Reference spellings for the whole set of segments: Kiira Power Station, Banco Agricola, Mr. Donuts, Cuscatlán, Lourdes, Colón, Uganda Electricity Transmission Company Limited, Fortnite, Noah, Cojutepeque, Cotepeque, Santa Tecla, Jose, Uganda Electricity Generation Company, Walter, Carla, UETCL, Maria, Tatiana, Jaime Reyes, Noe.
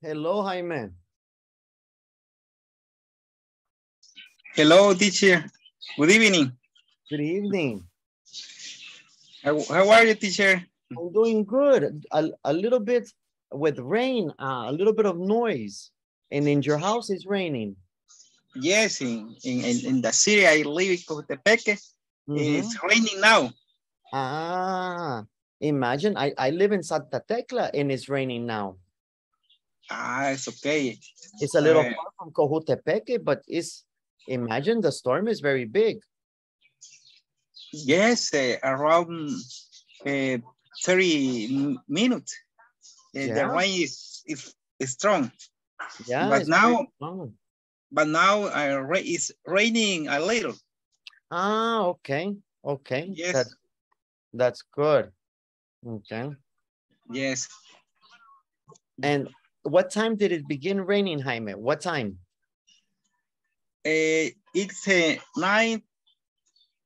Hello, Jaime. Hello, teacher. Good evening. Good evening. How are you, teacher? I'm doing good. A little bit with rain, a little bit of noise. And in your house, it's raining. Yes, in the city I live in Cotepeque, it's raining now. Ah, imagine I live in Santa Tecla and it's raining now. Ah, it's okay. It's a little far from Cojutepeque, but it's, imagine the storm is very big. Yes, around 30 minutes. The rain is strong. Yeah, but now it's raining a little. Ah, okay, okay. Yes, that's good. Okay. Yes. And what time did it begin raining, Jaime? What time? It's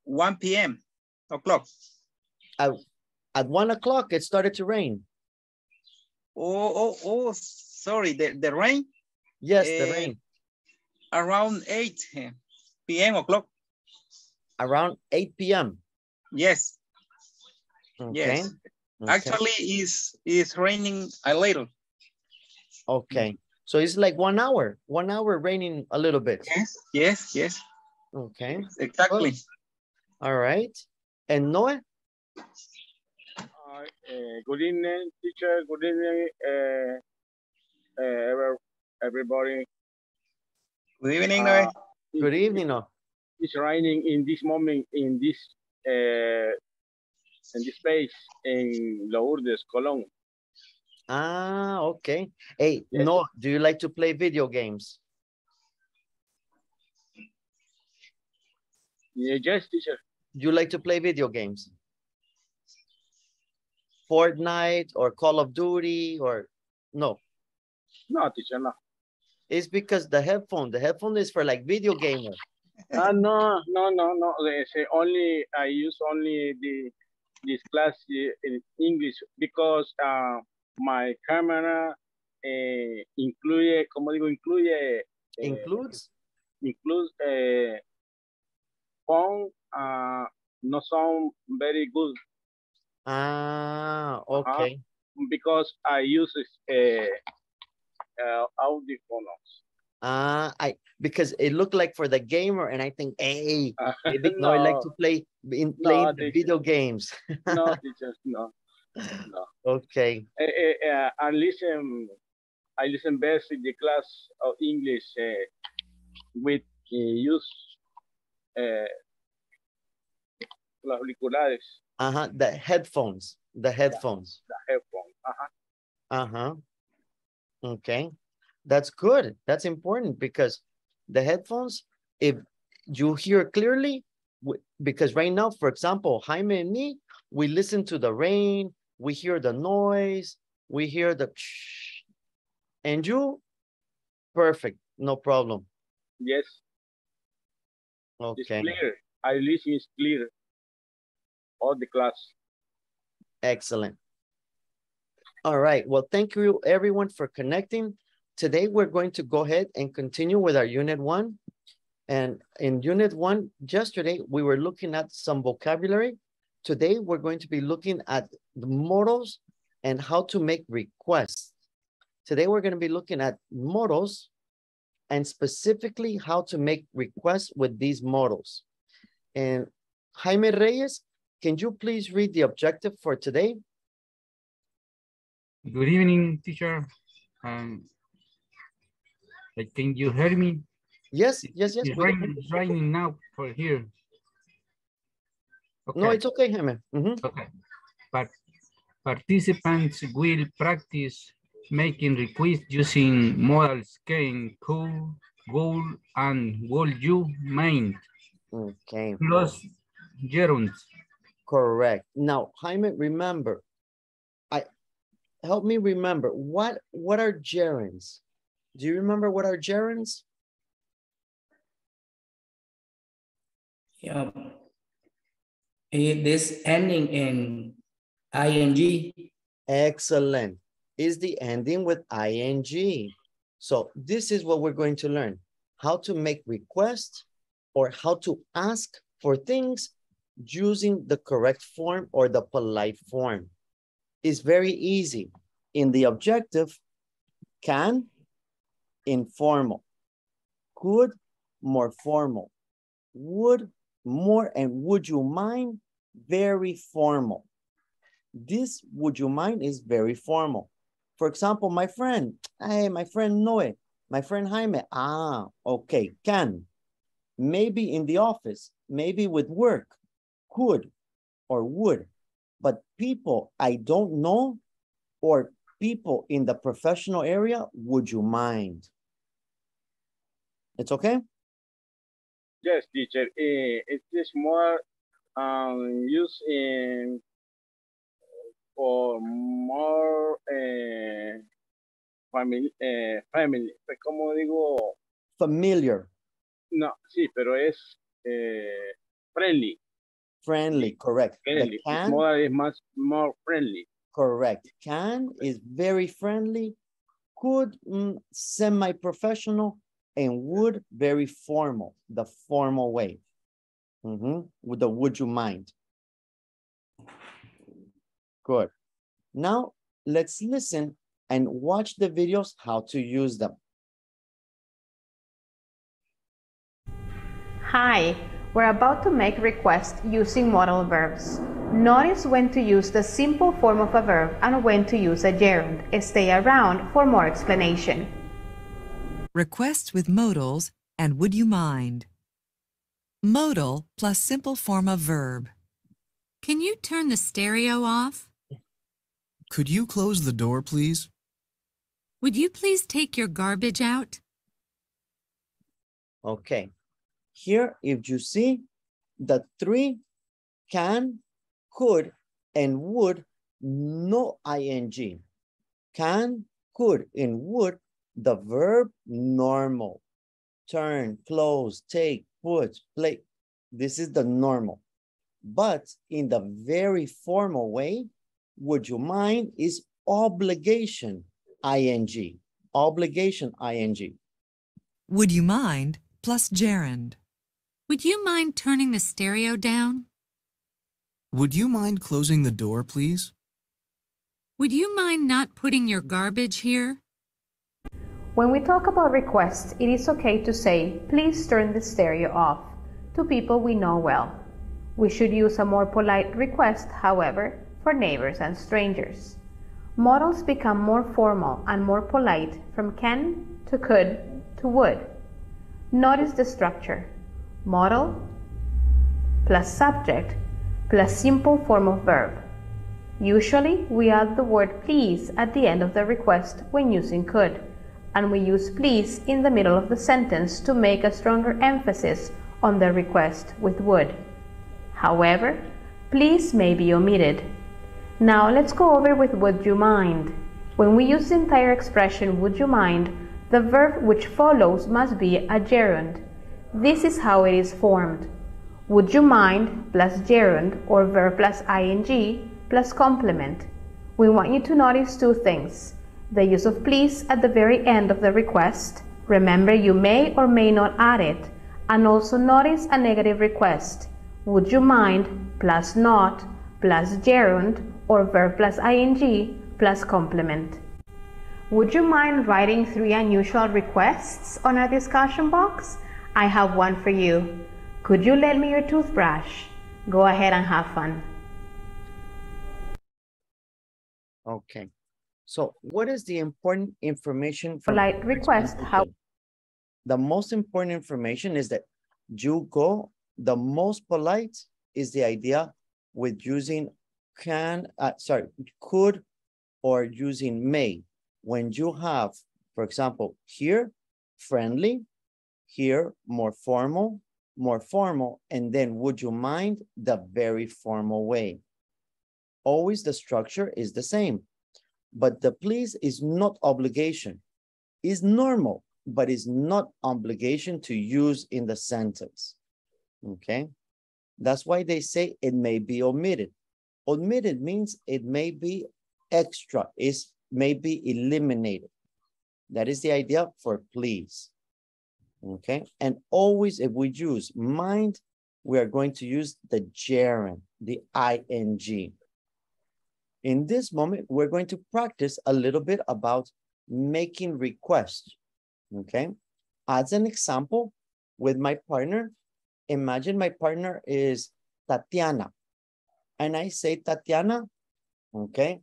1 p.m. At 1 o'clock, it started to rain. Oh, sorry, the rain? Yes, the rain. Around 8 p.m. Around 8 p.m.? Yes. Okay. Yes. Okay. Actually, it's raining a little. Okay. So it's like 1 hour. 1 hour raining a little bit. Yes, yes, yes. Okay. Exactly. Good. All right. And Noah? Good evening, teacher. Good evening, everybody. Good evening, Noe. Good evening, Noe. It's raining in this moment in this place in Lourdes, Colón. Ah, okay. Hey, yes. Noe, do you like to play video games? Yes, teacher. Do you like to play video games? Fortnite or Call of Duty or no? No, teacher, no. It's because the headphone is for like video gamers. No. I use only this class in English because my camera includes phone no sound very good. Ah, okay. Because I use audiophones. I because it looked like for the gamer, and I think, hey, maybe no, I like to play the video games. No, teacher, no. Okay. I listen best in the class of English with use los auriculares. The headphones. Yeah, the headphones. Okay, that's good. That's important because the headphones, if you hear clearly, because right now, for example, Jaime and me, we listen to the rain, we hear the noise, we hear the psh, and you, perfect, no problem. Yes. Okay. It's clear. I listen, it's clear. All the class. Excellent. All right. Well, thank you everyone for connecting. Today, we're going to go ahead and continue with our Unit 1. And in Unit 1, yesterday, we were looking at some vocabulary. Today, we're going to be looking at the modals and how to make requests. Today, we're going to be looking at modals and specifically how to make requests with these modals. And Jaime Reyes, can you please read the objective for today? Good evening, teacher. Can you hear me? Yes. It's raining now for here. Okay. No, it's okay, Jaime. Okay. Participants will practice making requests using modals can, could, would, and would you mind. Okay. Plus gerunds. Correct. Now, Jaime, remember. Help me remember, what are gerunds? Do you remember what are gerunds? Yeah. It is ending in ing. Excellent. is the ending with ing. So this is what we're going to learn, how to make requests or how to ask for things using the correct form or the polite form. It's very easy. In the objective, can, informal, could, more formal, would, more, and would you mind, very formal. This would you mind is very formal. For example, my friend, hey, my friend Noe, my friend Jaime, ah, okay, can. Maybe in the office, maybe with work, could or would. But people I don't know or people in the professional area, would you mind? It's okay? Yes, teacher. It is more used in for more family. ¿Cómo digo? Familiar. No, sí, pero es friendly. Friendly, correct. Friendly. Can, is much more friendly. Correct. Can is very friendly. Could, semi-professional. And would, very formal, the formal way. With the would you mind. Good. Now, let's listen and watch the videos how to use them. Hi. We're about to make requests using modal verbs. Notice when to use the simple form of a verb and when to use a gerund. Stay around for more explanation. Requests with modals and would you mind. Modal plus simple form of verb. Can you turn the stereo off? Could you close the door, please? Would you please take your garbage out? Okay. Here, if you see, the three can, could, and would, no ing. Can, could, and would, the verb normal. Turn, close, take, put, play. This is the normal. But in the very formal way, would you mind is obligation ing. Obligation ing. Would you mind plus gerund. Would you mind turning the stereo down? Would you mind closing the door, please? Would you mind not putting your garbage here? When we talk about requests, it is okay to say, please turn the stereo off, to people we know well. We should use a more polite request, however, for neighbors and strangers. Modals become more formal and more polite from can to could to would. Notice the structure. Modal plus subject plus simple form of verb. Usually, we add the word please at the end of the request when using could, and we use please in the middle of the sentence to make a stronger emphasis on the request with would. However, please may be omitted. Now let's go over with would you mind. When we use the entire expression would you mind, the verb which follows must be a gerund. This is how it is formed. Would you mind plus gerund or verb plus ing plus complement. We want you to notice two things. The use of please at the very end of the request. Remember, you may or may not add it. And also notice a negative request. Would you mind plus not plus gerund or verb plus ing plus complement. Would you mind writing 3 unusual requests on our discussion box? I have one for you. Could you lend me your toothbrush? Go ahead and have fun. Okay. So what is the important information for polite request? How the most important information is that you go, the most polite is the idea with using can, could or using may. When you have, for example, here, friendly, here, more formal, and then would you mind the very formal way. Always the structure is the same, but the please is not obligation. It's normal, but it's not obligation to use in the sentence, okay? That's why they say it may be omitted. Omitted means it may be extra, it's may be eliminated. That is the idea for please. Okay, and always if we use mind, we are going to use the gerund, the ing. In this moment, we're going to practice a little bit about making requests, okay? As an example, with my partner, imagine my partner is Tatiana, and I say, Tatiana, okay?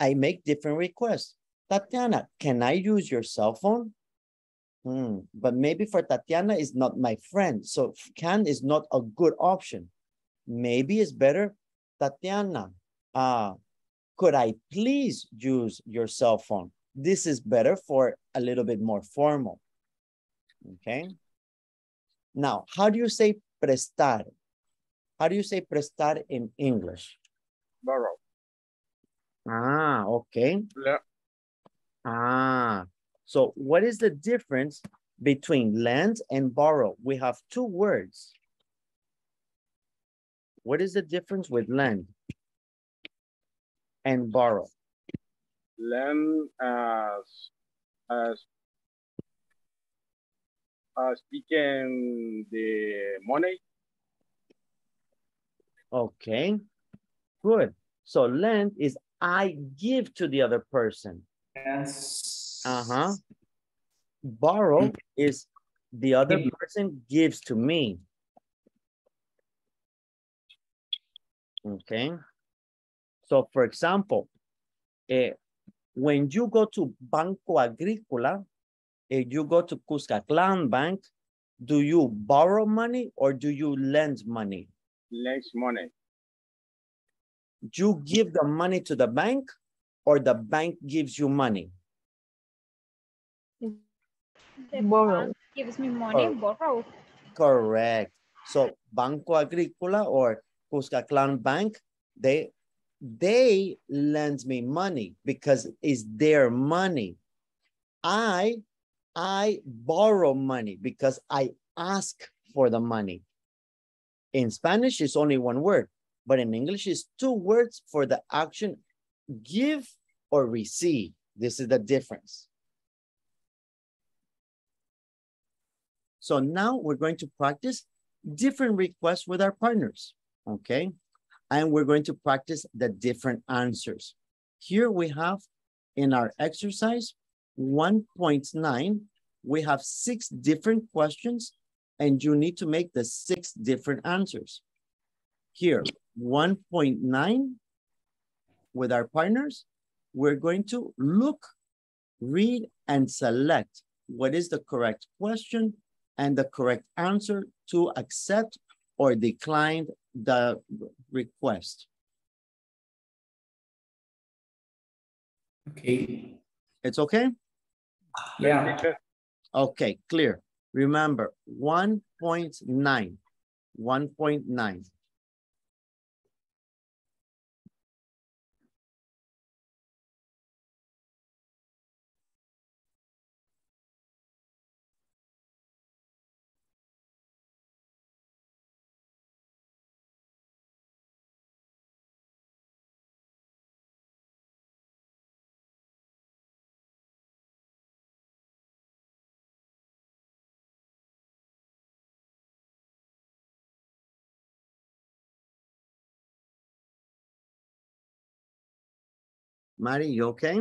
I make different requests. Tatiana, can I use your cell phone? But maybe for Tatiana is not my friend, so can is not a good option. Maybe it's better, Tatiana, could I please use your cell phone? This is better for a little bit more formal, okay? Now, how do you say prestar? How do you say prestar in English? Borrow. Ah, okay. Yeah. Ah. So what is the difference between lend and borrow? We have two words. What is the difference with lend and borrow? Lend as speaking the money. Okay, good. So lend is I give to the other person. Yes. Uh-huh. Borrow is the other person gives to me. Okay. So for example, when you go to Banco Agricola, if you go to Cuscatlán Bank, do you borrow money or do you lend money? Lend money. You give the money to the bank or the bank gives you money? The borrow gives me money, borrow. Correct. So Banco Agricola or Cuscatlán Bank, they lend me money because it's their money. I borrow money because I ask for the money. In Spanish, it's only one word, but in English, it's two words for the action give or receive. This is the difference. So now we're going to practice different requests with our partners, okay? And we're going to practice the different answers. Here we have in our exercise 1.9, we have 6 different questions and you need to make the 6 different answers. Here, 1.9 with our partners, we're going to look, read, and select what is the correct question and the correct answer to accept or decline the request. Okay. It's okay? Yeah. Okay, clear. Remember, 1.9. 1.9. Mari, you okay?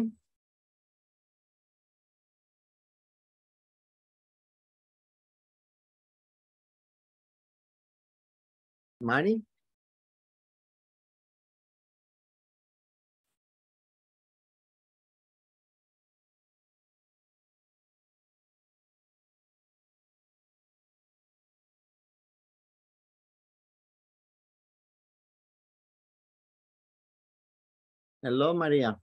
Mari? Hello, Maria.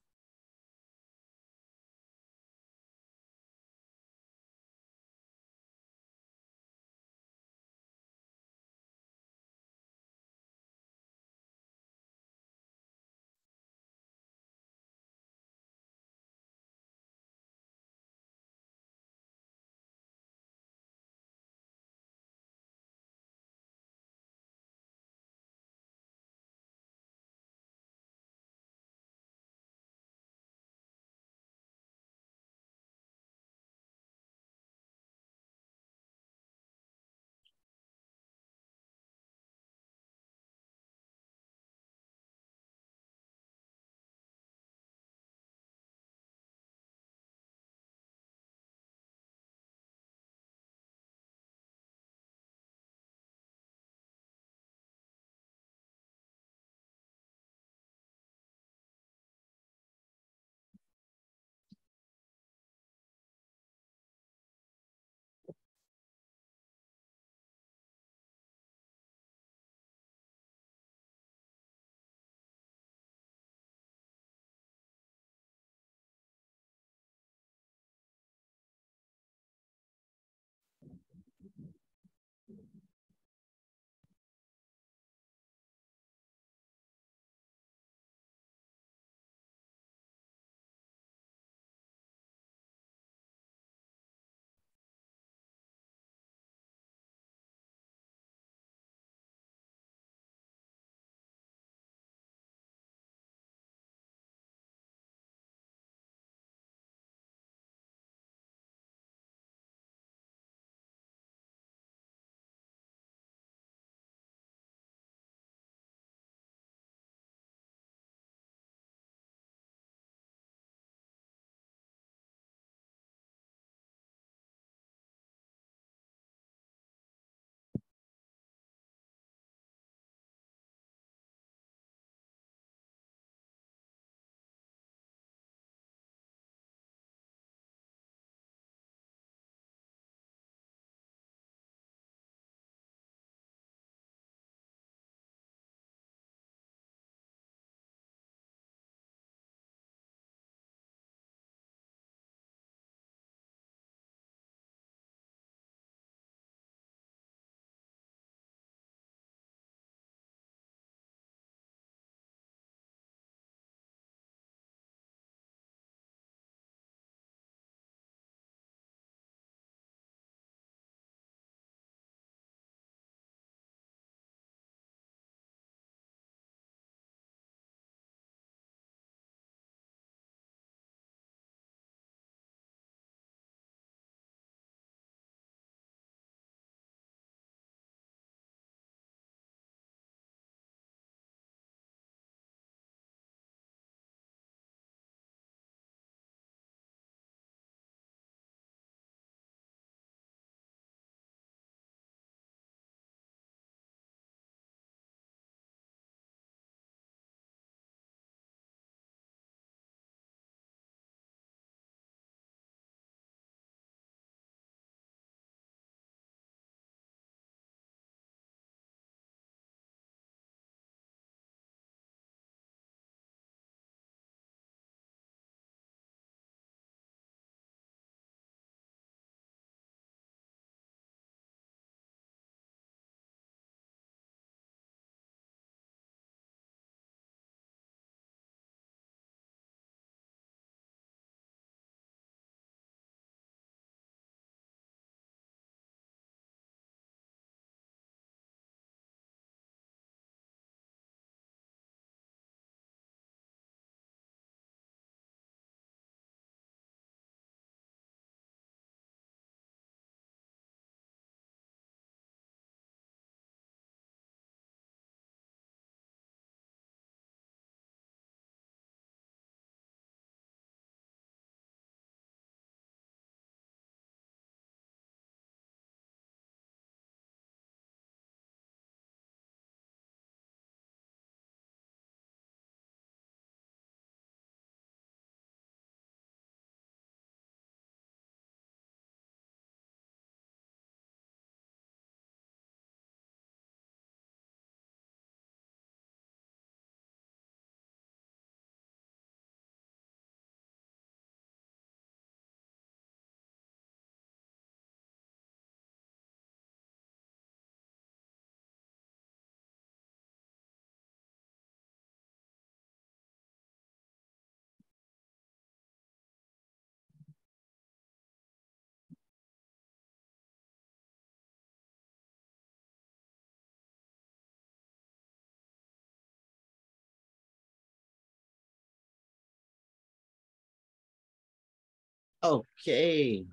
Okay.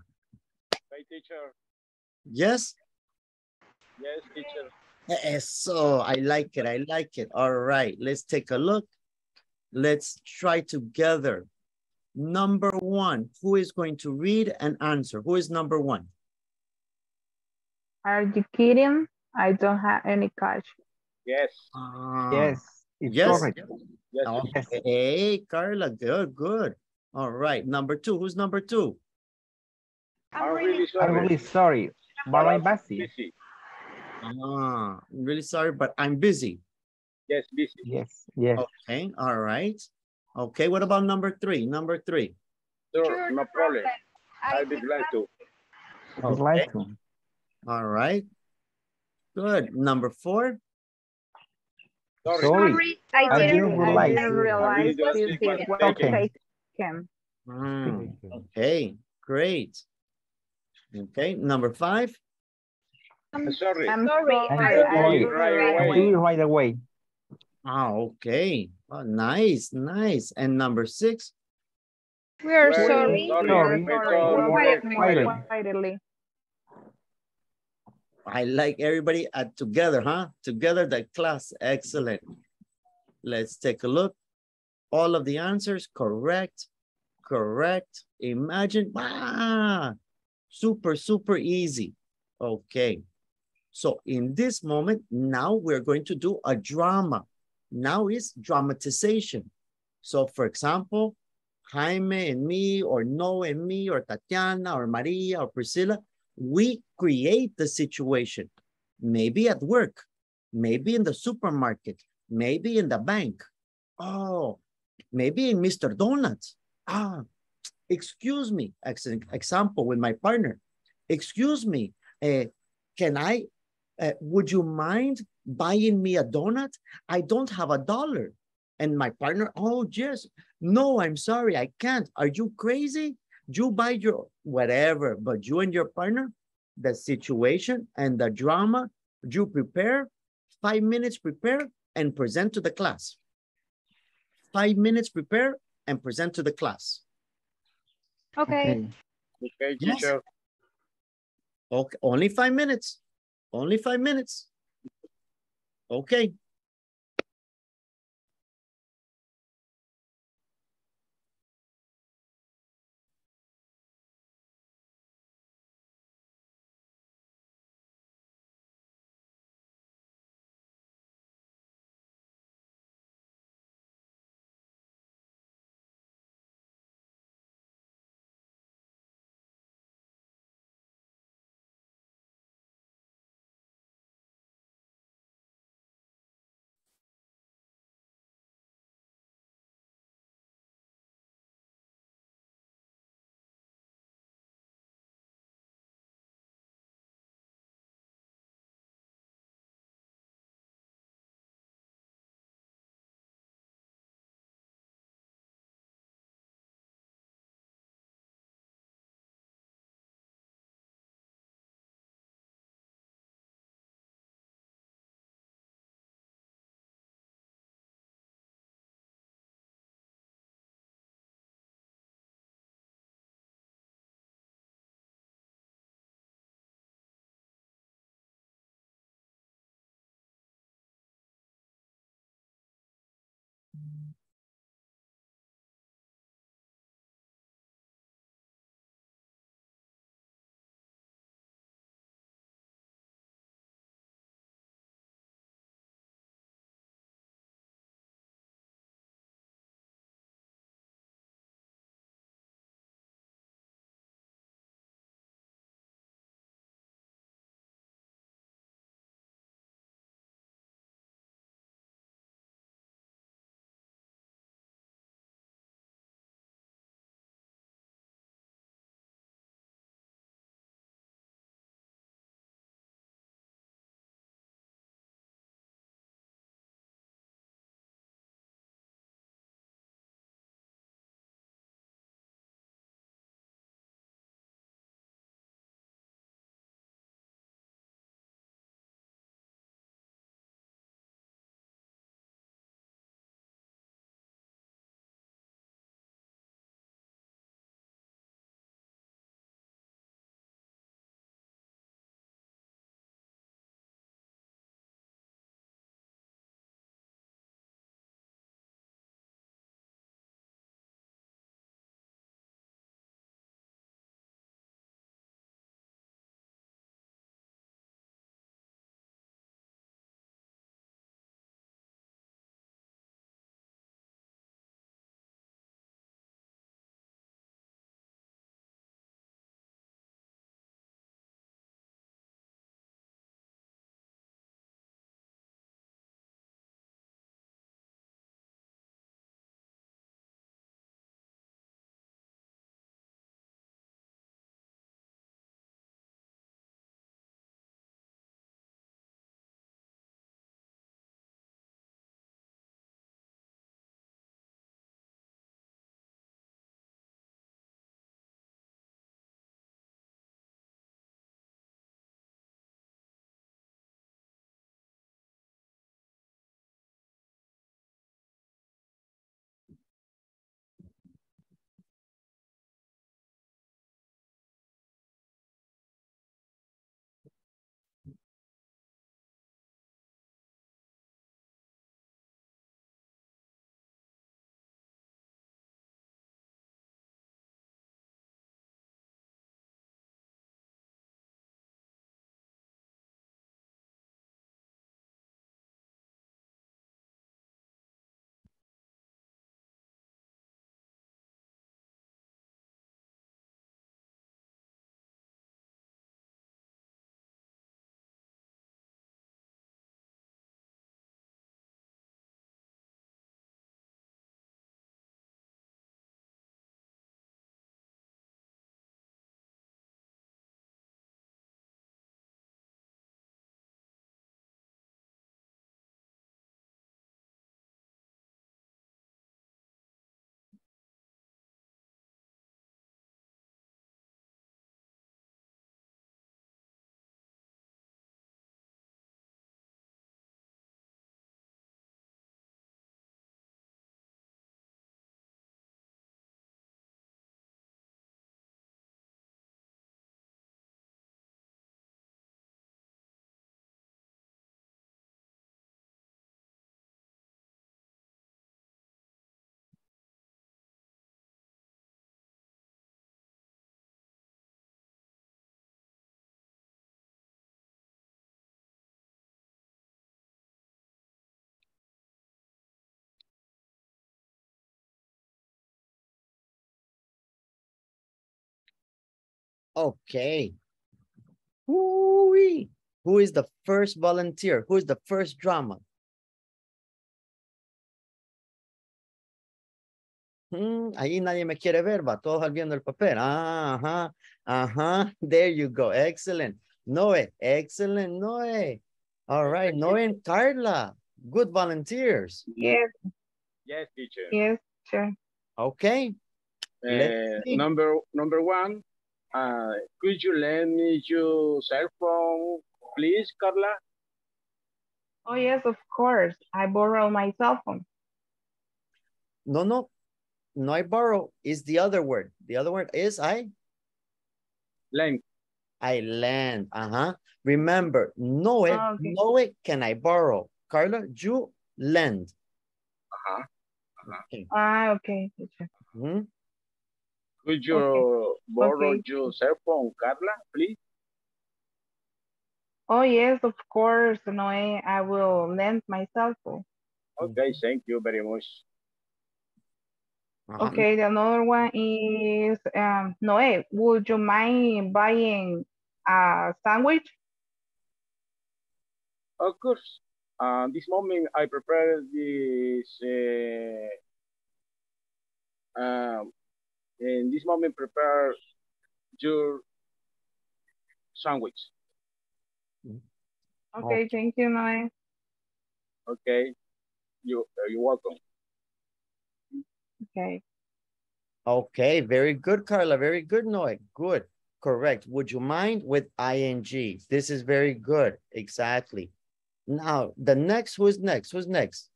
Hey, teacher. Yes? Yes, teacher. So I like it. I like it. All right. Let's take a look. Let's try together. Number one, who is going to read and answer? Who is number one? Are you kidding? I don't have any cash. Yes. Yes. Yes. Yes. Okay. Hey, Carla. Good, good. All right. Number two. Who's number two? I'm really sorry. But I'm busy. Ah, I'm really sorry, but I'm busy. Yes, busy. Yes, yes. Okay, all right. Okay, what about number three? Number three. Sure, no problem. I'll be glad to. Okay. All right. Good. Number four. Sorry. I didn't realize you did what I can. Okay, great. Okay, number five. I'm sorry. Right away. Oh, okay. Oh, nice, nice. And number six. We are sorry. I like everybody at together, huh? Together, the class. Excellent. Let's take a look. All of the answers correct. Correct. Imagine. Ah, super, super easy. Okay. So in this moment, now we're going to do a drama. Now is dramatization. So for example, Jaime and me, or Noe and me, or Tatiana, or Maria, or Priscilla, we create the situation. Maybe at work, maybe in the supermarket, maybe in the bank. Oh, maybe in Mr. Donuts. Ah, excuse me. Example with my partner. Excuse me, would you mind buying me a donut? I don't have $1. And my partner, oh, yes. No, I'm sorry, I can't. Are you crazy? You buy your whatever, but you and your partner, the situation and the drama, you prepare, 5 minutes prepare and present to the class. 5 minutes prepare and present to the class. Okay. Okay, teacher. Yes. Okay, only 5 minutes. Only 5 minutes. Okay. Okay. Ooh-wee. Who is the first volunteer? Who is the first drama? Ahí nadie me quiere ver, va. Todos viendo el papel. Ajá. Ajá. There you go. Excellent. Noe. Excellent, Noe. All right. Noe and Carla. Good volunteers. Yes. Yes, teacher. Yes, teacher. Okay. Number one. Could you lend me your cell phone, please, Carla? Oh, yes, of course. I borrow my cell phone. No, I borrow is the other word. The other word is I? Lend. I lend, uh-huh. Remember, Noe, can I borrow? Carla, you lend. Uh-huh. Okay. Ah, okay. Mm-hmm. Could you borrow your cell phone, Carla, please? Oh, yes, of course, Noe. I will lend my cell phone. Okay, thank you very much. Okay, the another one is, Noe, would you mind buying a sandwich? Of course. This moment, I prepared this... In this moment, prepare your sandwich. Okay, thank you, Noe. Okay, you're welcome. Okay. Okay, very good, Carla. Very good, Noe. Good, correct. Would you mind with ing? This is very good, exactly. Now, the next, who's next? Who's next?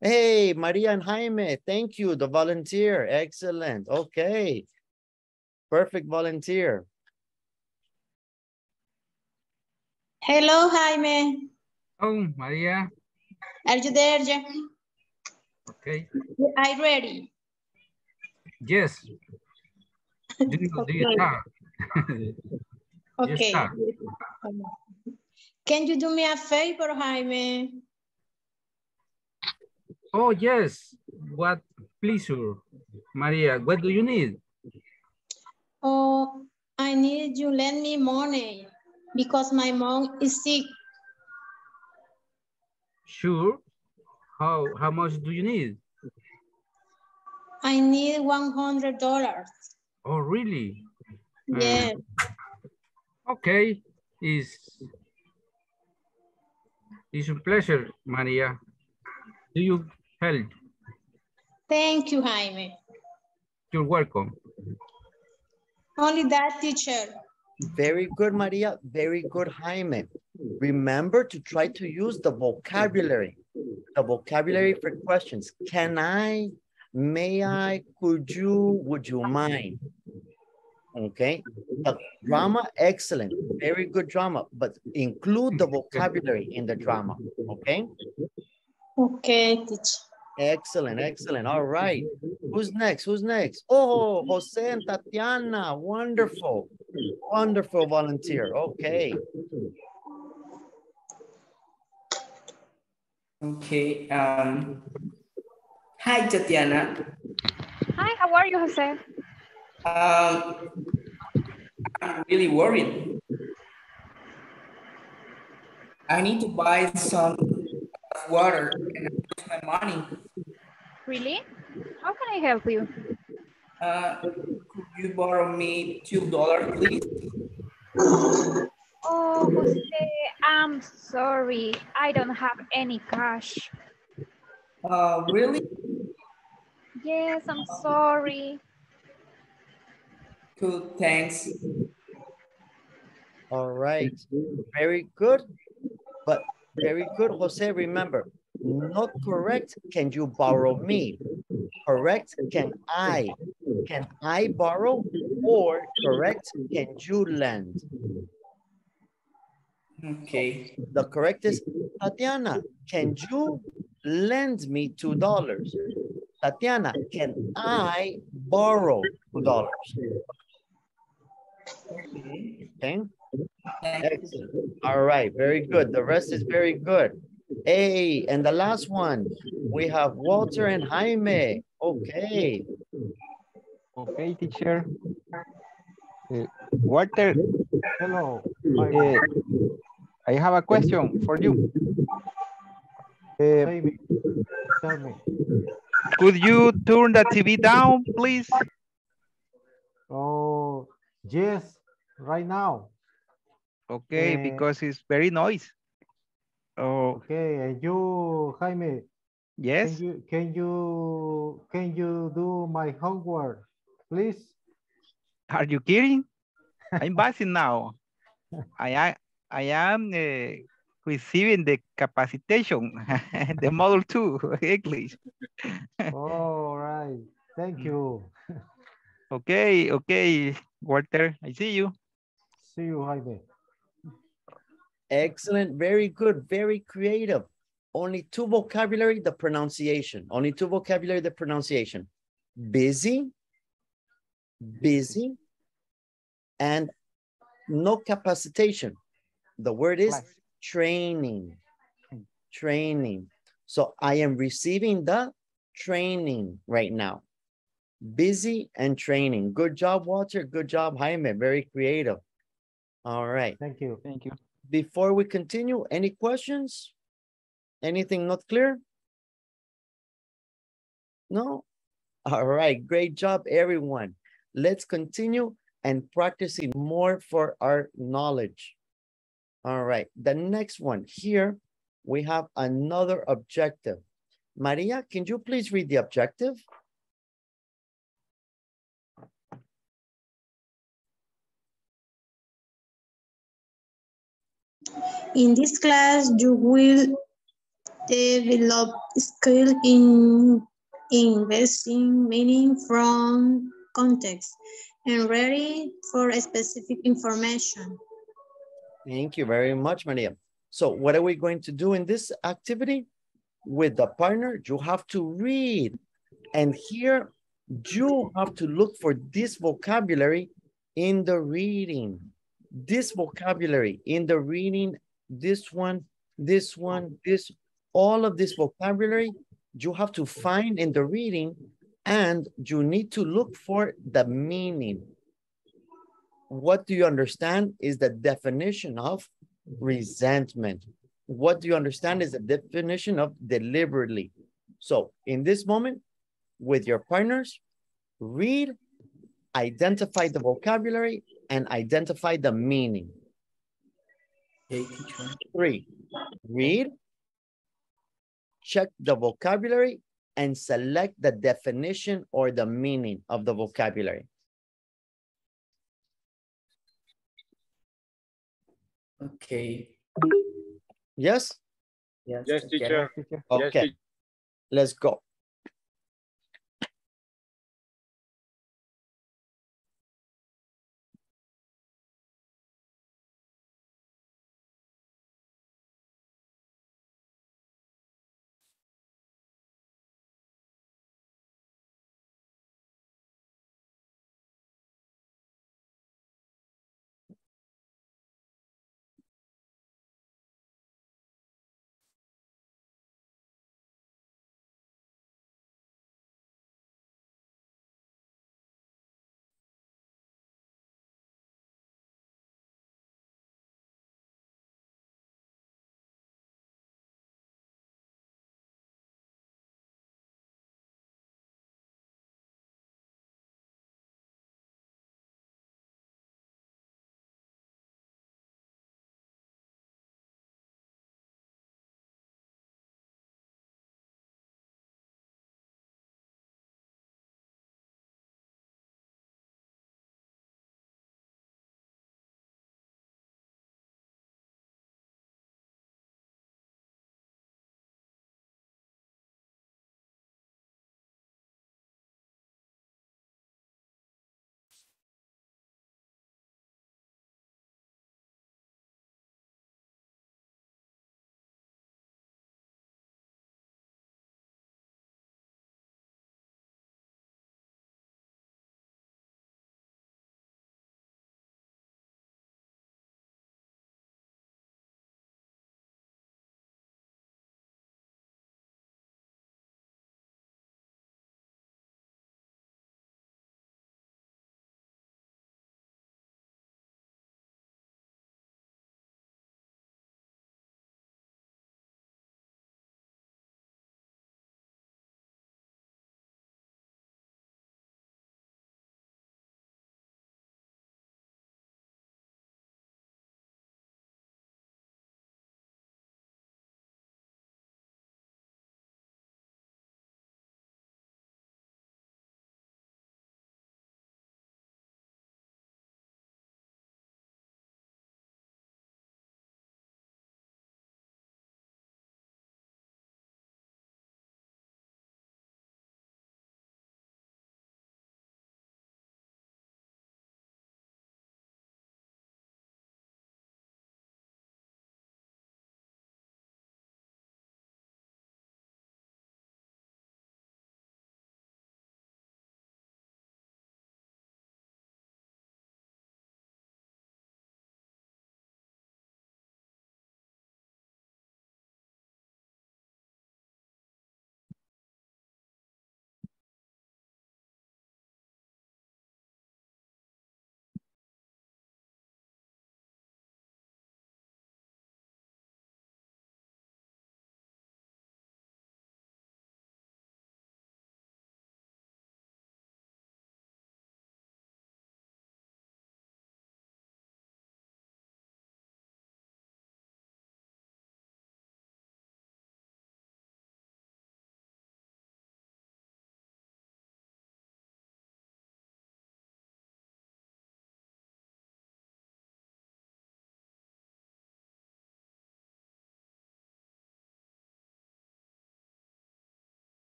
Hey, Maria and Jaime, thank you, the volunteer. Excellent. Okay. Perfect volunteer. Hello, Jaime. Oh, Maria. Are you there, Jackie? Okay. Are you ready? Yes. Okay. Can you do me a favor, Jaime? Oh, yes. What pleasure, Maria. What do you need? Oh, I need you lend me money because my mom is sick. Sure. How much do you need? I need $100. Oh, really? Yes. Okay. It's a pleasure, Maria. Do you help? Thank you, Jaime. You're welcome. Only that, teacher. Very good, Maria. Very good, Jaime. Remember to try to use the vocabulary. The vocabulary for questions. Can I? May I? Could you? Would you mind? Okay. The drama, excellent. Very good drama. But include the vocabulary in the drama. Okay? Okay, teacher. Excellent, excellent. All right. Who's next? Who's next? Oh, Jose and Tatiana. Wonderful. Wonderful volunteer. Okay. Okay. Hi, Tatiana. Hi, how are you, Jose? I'm really worried. I need to buy some water and I lose my money. Really? How can I help you? Could you borrow me $2, please? Oh, Jose, I'm sorry. I don't have any cash. Really? Yes, I'm sorry. Cool, thanks. All right. Very good. But very good, Jose. Remember, not correct, can you borrow me? Correct, can I borrow? Or correct, can you lend? Okay. The correct is, Tatiana, can you lend me $2? Tatiana, can I borrow $2? Okay. Excellent. All right, very good. The rest is very good. Hey, and the last one, we have Walter and Jaime. Okay. Okay, teacher. Walter, hello. I have a question for you. Maybe. Tell me. Could you turn the TV down, please? Oh, yes, right now. Okay, because it's very noisy. Oh. Okay, and you, Jaime. Yes. Can you do my homework, please? Are you kidding? I'm busy now. I am receiving the capacitation, the model 2 English. All right. Thank you. Okay, okay, Walter. I see you. See you, Jaime. Excellent. Very good. Very creative. Only two vocabulary, the pronunciation. Only two vocabulary, the pronunciation. Busy, busy, and no capacitation. The word is training, training. So I am receiving the training right now. Busy and training. Good job, Walter. Good job, Jaime. Very creative. All right. Thank you. Thank you. Before we continue, any questions? Anything not clear? No? All right. Great job, everyone. Let's continue and practicing more for our knowledge. All right. The next one here, we have another objective. Maria, can you please read the objective? In this class, you will develop skill in investing meaning from context and ready for specific information. Thank you very much, Maria. So what are we going to do in this activity? With the partner, you have to read. And here, you have to look for this vocabulary in the reading. This vocabulary in the reading, this, all of this vocabulary you have to find in the reading, and you need to look for the meaning. What do you understand is the definition of resentment. What do you understand is the definition of deliberately. So in this moment, with your partners, read, identify the vocabulary, and identify the meaning. Three, read, check the vocabulary, and select the definition or the meaning of the vocabulary. Okay. Yes? Yes, yes, okay. Teacher. Okay, yes, let's go.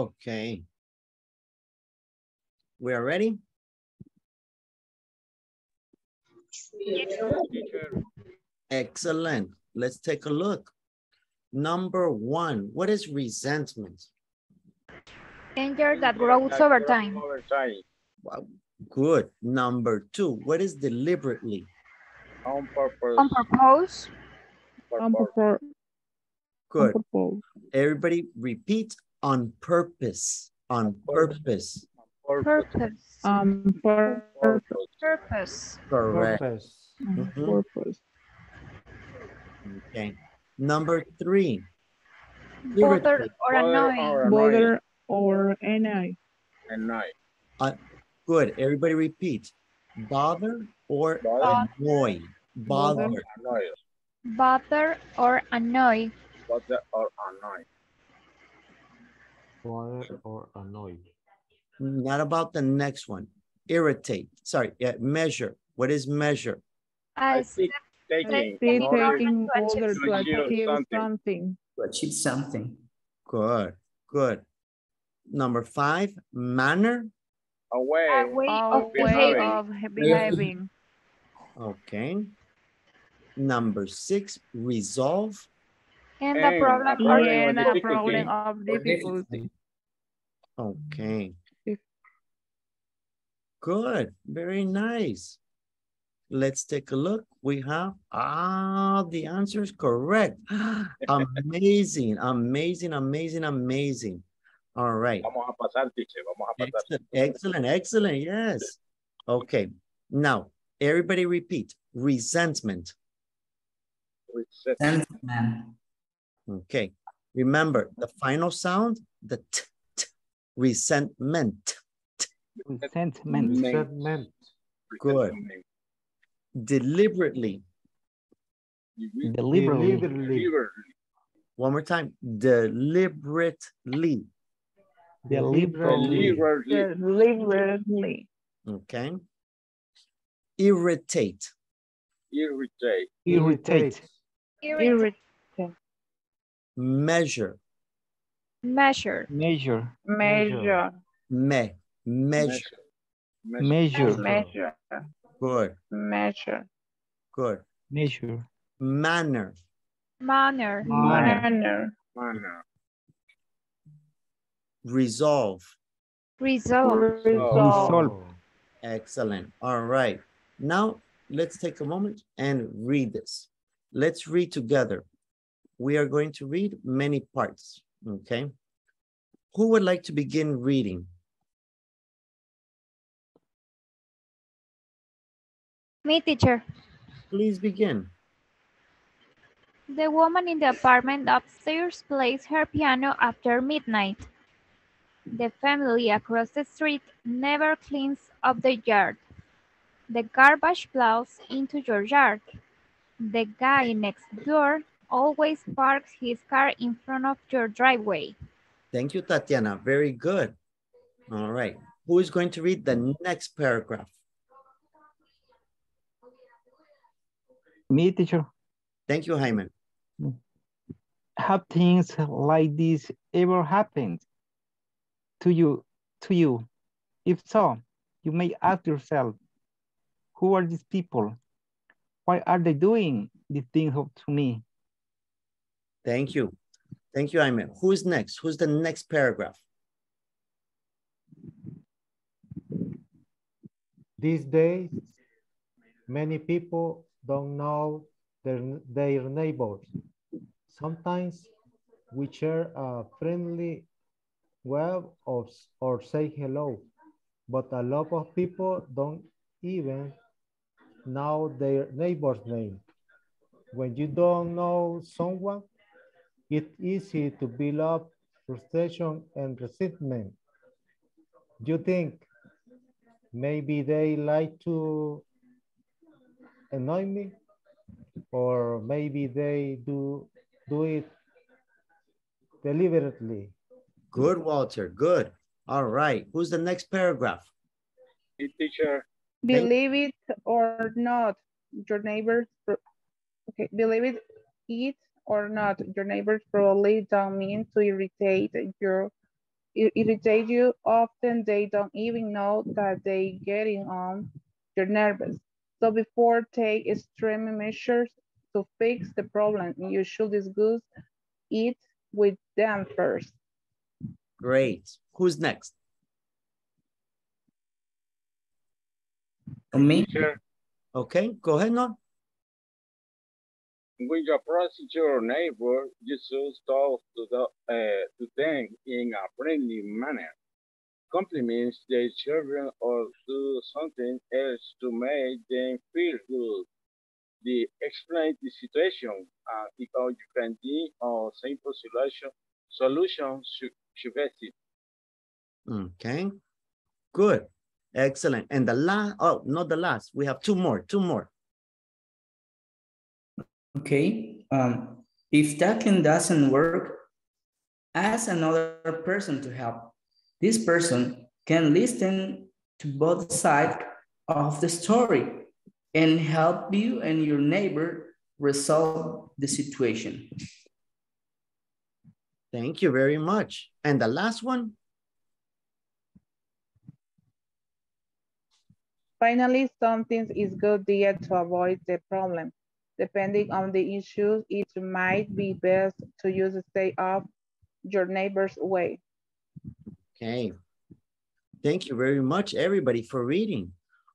Okay. We are ready? Yes. Excellent. Let's take a look. Number one, what is resentment? Anger that grows over time. Wow. Good. Number two, what is deliberately? On purpose. On purpose. On purpose. Good. On purpose. Everybody repeat on purpose. On purpose. On purpose. Purpose. On purpose. Purpose. Correct. Purpose. Mm-hmm. Purpose. Okay. Number three. Bother or annoy. Bother or annoy. Annoy. Good. Everybody repeat. Bother or annoy. Bother. Bother or annoy. Bother or annoy. Bother or annoy. Not about the next one. Irritate. Sorry. Yeah, measure. What is measure? I see. Taking order to achieve something. To achieve something. Good, good. Number five, manner. A way of behaving. Okay. Number six, resolve. And the problem of difficulty. Okay. Good, very nice. Let's take a look. We have the answer is correct. Amazing, amazing, amazing, amazing. All right. Vamos a pasar, teacher. Vamos a pasar. Excellent, excellent, excellent. Yes. Okay. Now, everybody repeat. Resentment. Resentment. Okay. Remember the final sound, the t, t. Resentment. T, t. Resentment. Resentment. Good. Deliberately. Deliberately. Deliberately. One more time. Deliberately. Deliberately. Deliberately. Okay. Irritate. Irritate. Irritate. Irritate. Measure. Measure. Measure. Measure. Measure. Measure. Measure. Good. Measure. Good. Measure. Manner. Manner. Manner. Manner. Resolve. Resolve. Resolve. Excellent. All right. Now, let's take a moment and read this. Let's read together. We are going to read many parts, okay? Who would like to begin reading? Me, teacher. Please begin. The woman in the apartment upstairs plays her piano after midnight. The family across the street never cleans up the yard. The garbage plows into your yard. The guy next door always parks his car in front of your driveway. Thank you, Tatiana. Very good. All right. Who is going to read the next paragraph? Me, teacher. Thank you, Jaime. Have things like this ever happened to you? If so, you may ask yourself, who are these people? Why are they doing these things to me? Thank you. Thank you, Jaime. Who is next? Who's the next paragraph? These days, many people don't know their neighbors. Sometimes we share a friendly wave or say hello, but a lot of people don't even know their neighbor's name. When you don't know someone, it's easy to build up frustration and resentment. You think maybe they like to annoy me, or maybe they do it deliberately. Good, Walter, good. All right, who's the next paragraph? Hey, teacher. Believe it or not, your neighbors, okay, believe it or not, your neighbors probably don't mean to irritate you irritate you. Often they don't even know that they're getting on your nerves. So before take extreme measures to fix the problem, you should discuss it with them first. Great. Who's next? Me? Sure. Okay, go ahead, Noah. When you approach your neighbor, you should talk to them in a friendly manner. Compliments their children or do something else to make them feel good. They explain the situation and how you can think of simple solutions suggested. Okay, good, excellent. And the last, oh, not the last, we have two more. Okay, if tackling doesn't work, ask another person to help. This person can listen to both sides of the story and help you and your neighbor resolve the situation. Thank you very much. And the last one? Finally, sometimes it's a good idea to avoid the problem. Depending on the issue, it might be best to use a stay off your neighbor's way. Okay. Thank you very much, everybody, for reading.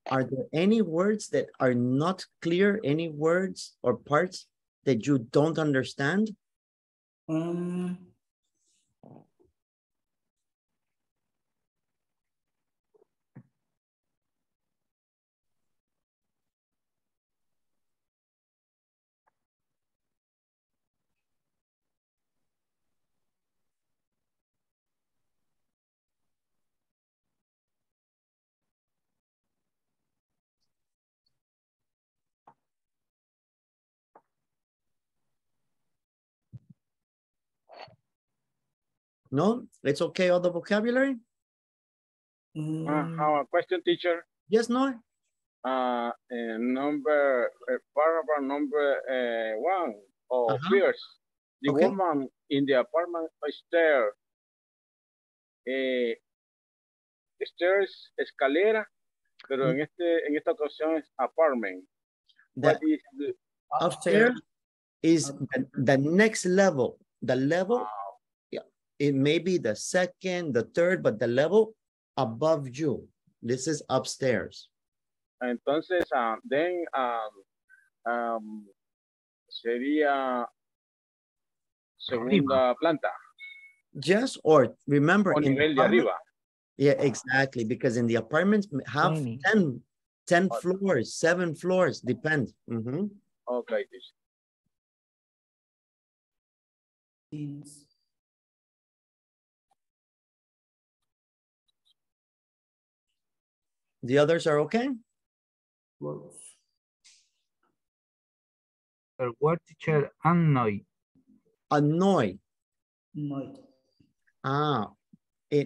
Are there any words that are not clear? Any words or parts that you don't understand? No, it's okay, all the vocabulary? I have a question, teacher. Yes, Noe? Paragraph number 1 of verse. The woman in the apartment upstairs, escalera, pero en esta ocasión es apartment. What is the upstairs is the next level, the level. It may be the second, the third, but the level above you. This is upstairs. Entonces, then, sería segunda planta. Yes, or remember. O nivel de arriba. Yeah, exactly. Because in the apartments have 10 floors, 7 floors, depends. Mm-hmm. Okay. The others are okay? What teacher? Annoy. Annoy. Ah,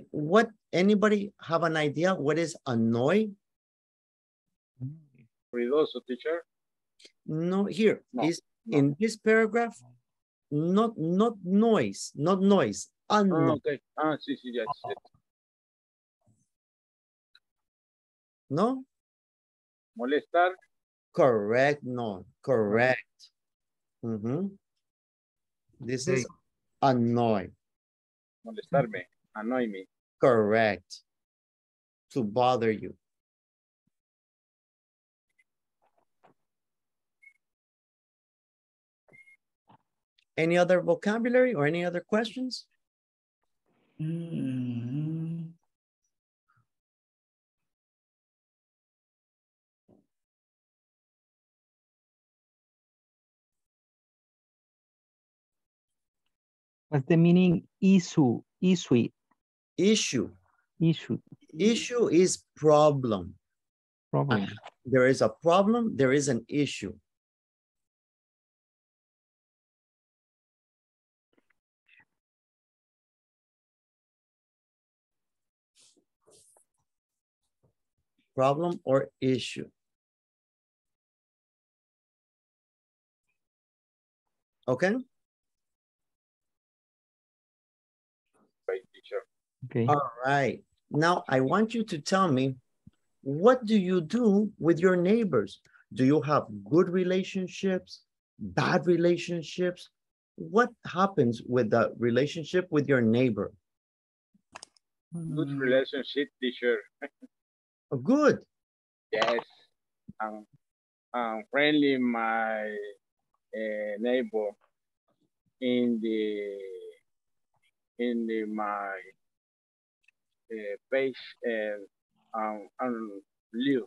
what, anybody have an idea what is annoy? Ruidoso, teacher. No, here is in this paragraph, not noise. Annoy. Okay. Ah, sí, sí, yes. No? Molestar. Correct, no. Correct. Mm-hmm. This is annoy. Molestarme. Annoy me. Correct. To bother you. Any other vocabulary or any other questions? Mm-hmm. What's the meaning? Issue. Issue is problem. There is a problem. There is an issue. Problem or issue. Okay. Okay. All right. Now, I want you to tell me, what do you do with your neighbors? Do you have good relationships, bad relationships? What happens with the relationship with your neighbor? Good relationship, teacher. Good. Yes. I'm friendly, my neighbor in my face and live.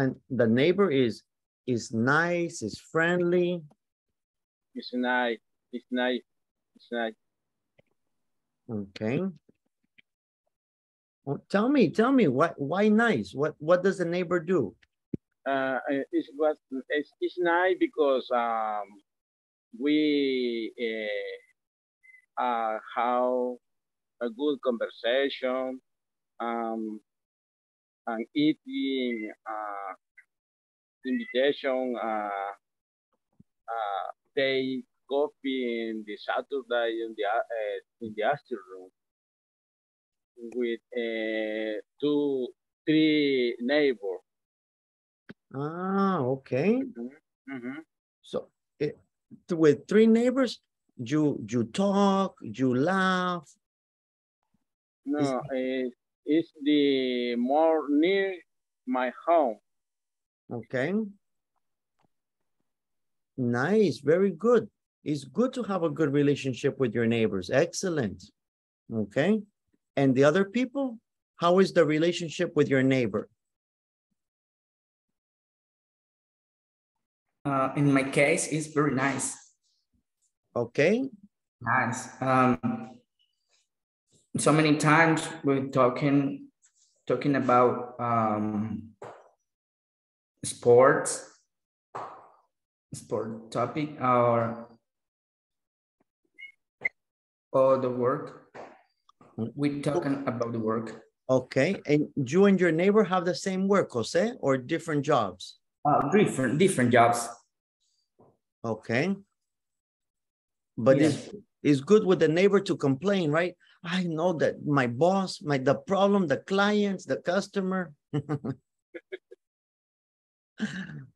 And the neighbor is nice, is friendly. It's nice. It's nice. It's nice. Okay. Well, tell me why nice? What does the neighbor do? It's nice because we have a good conversation and eating invitation. They coffee in the Saturday in the afternoon with 2-3 neighbors. Ah, okay. Mm-hmm. So with 3 neighbors, you talk, you laugh. No, it's the more near my home. Okay. Nice, very good. It's good to have a good relationship with your neighbors. Excellent. Okay. And the other people, how is the relationship with your neighbor? In my case, it's very nice. Okay. Nice. So many times we're talking about sport topic or the work. We're talking about the work. Okay, and you and your neighbor have the same work, Jose, or different jobs? Different jobs. Okay, but yes. It's good with the neighbor to complain, right? I know that my boss, the problem, the clients, the customer.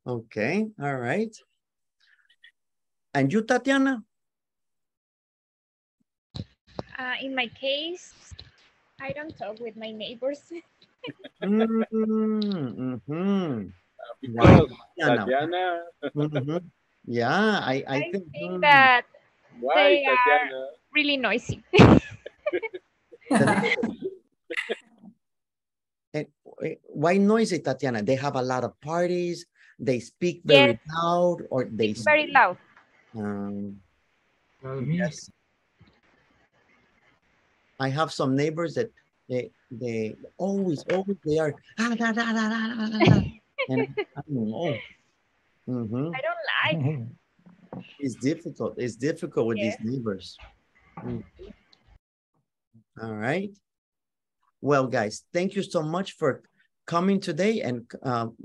Okay, all right. And you, Tatiana? In my case, I don't talk with my neighbors. Because Tatiana. Yeah, I think that they are really noisy. And why noisy, Tatiana? They have a lot of parties. They speak very loud, or they speak very loud. Yes, I have some neighbors that they always they are. And I don't know. I don't like. It's difficult. It's difficult with these neighbors. All right. Well, guys, thank you so much for coming today and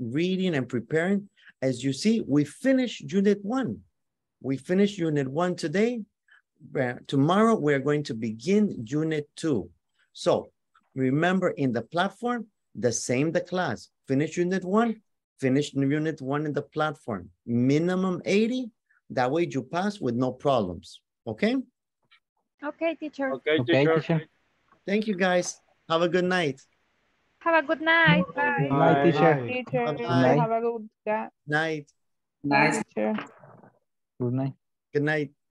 reading and preparing. As you see, we finished Unit 1. We finished Unit 1 today. Tomorrow, we're going to begin Unit 2. So remember, in the platform, the class. Finish Unit 1, finish Unit 1 in the platform. Minimum 80. That way you pass with no problems. Okay? Okay, teacher. Okay, teacher. Thank you, guys. Have a good night. Have a good night. Bye. Good night, teacher. Bye. Bye. Have a good night. Night. Night. Good night. Good night.